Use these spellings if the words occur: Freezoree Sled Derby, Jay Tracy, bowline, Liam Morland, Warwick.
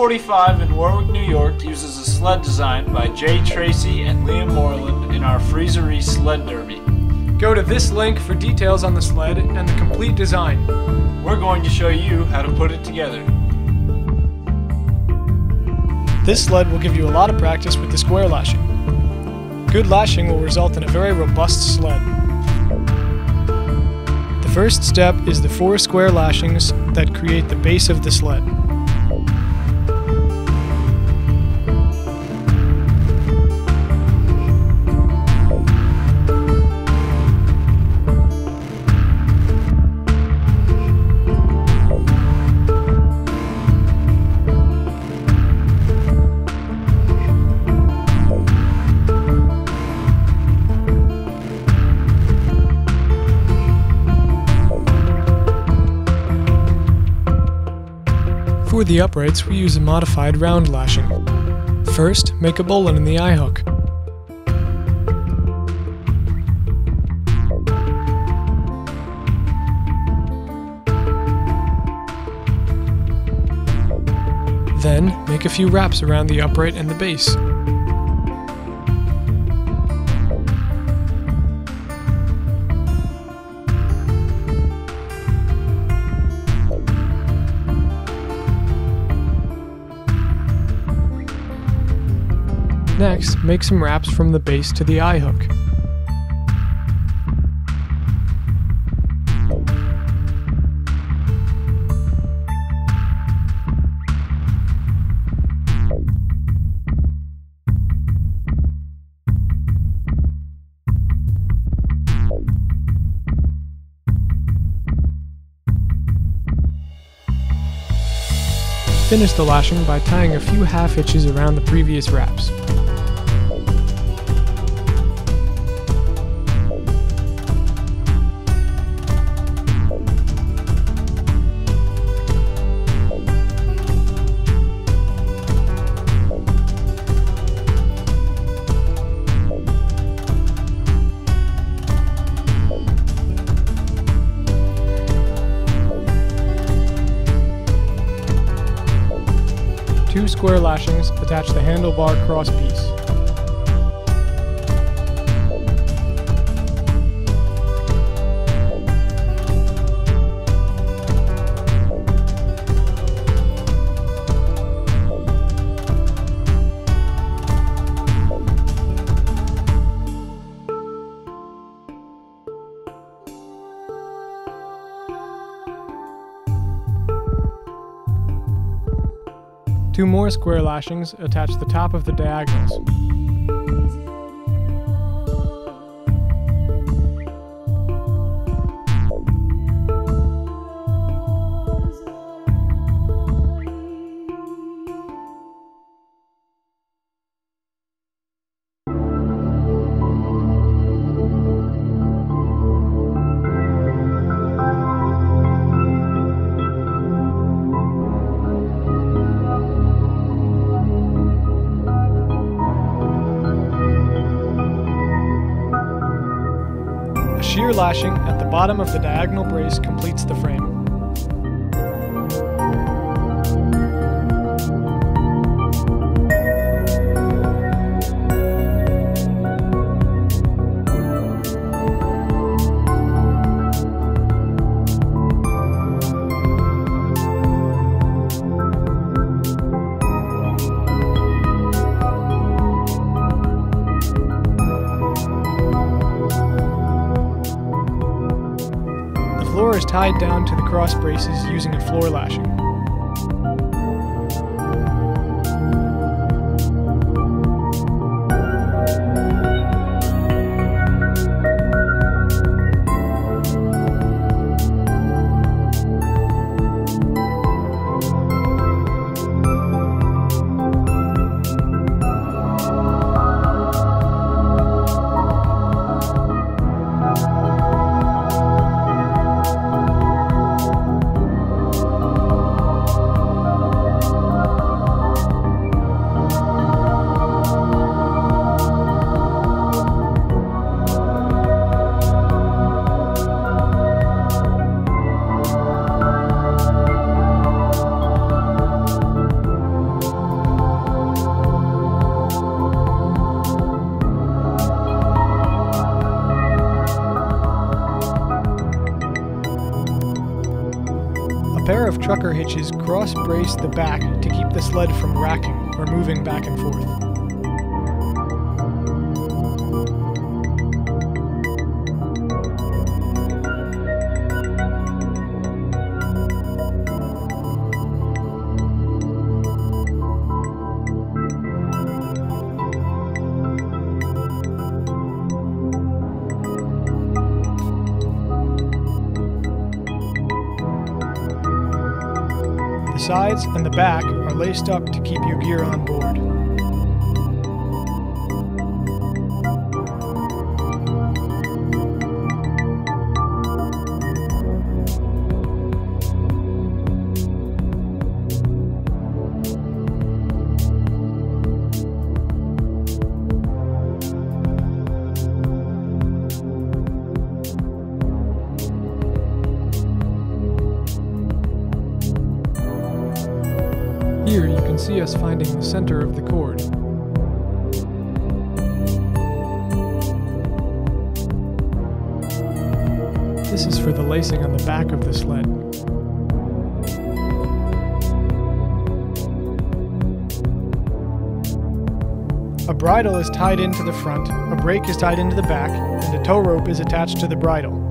45 in Warwick, New York uses a sled design by Jay Tracy and Liam Morland in our Freezoree Sled Derby. Go to this link for details on the sled and the complete design. We're going to show you how to put it together. This sled will give you a lot of practice with the square lashing. Good lashing will result in a very robust sled. The first step is the four square lashings that create the base of the sled. For the uprights, we use a modified round lashing. First, make a bowline in the eye hook. Then, make a few wraps around the upright and the base. Next, make some wraps from the base to the eye hook. Finish the lashing by tying a few half hitches around the previous wraps. Two square lashings attach the handlebar cross piece. Two more square lashings attach the top of the diagonals. Shear lashing at the bottom of the diagonal brace completes the frame. The floor is tied down to the cross braces using a floor lashing. pair of trucker hitches cross-brace the back to keep the sled from racking or moving back and forth. The sides and the back are laced up to keep your gear on board. Here you can see us finding the center of the cord. This is for the lacing on the back of the sled. A bridle is tied into the front, a brake is tied into the back, and a tow rope is attached to the bridle.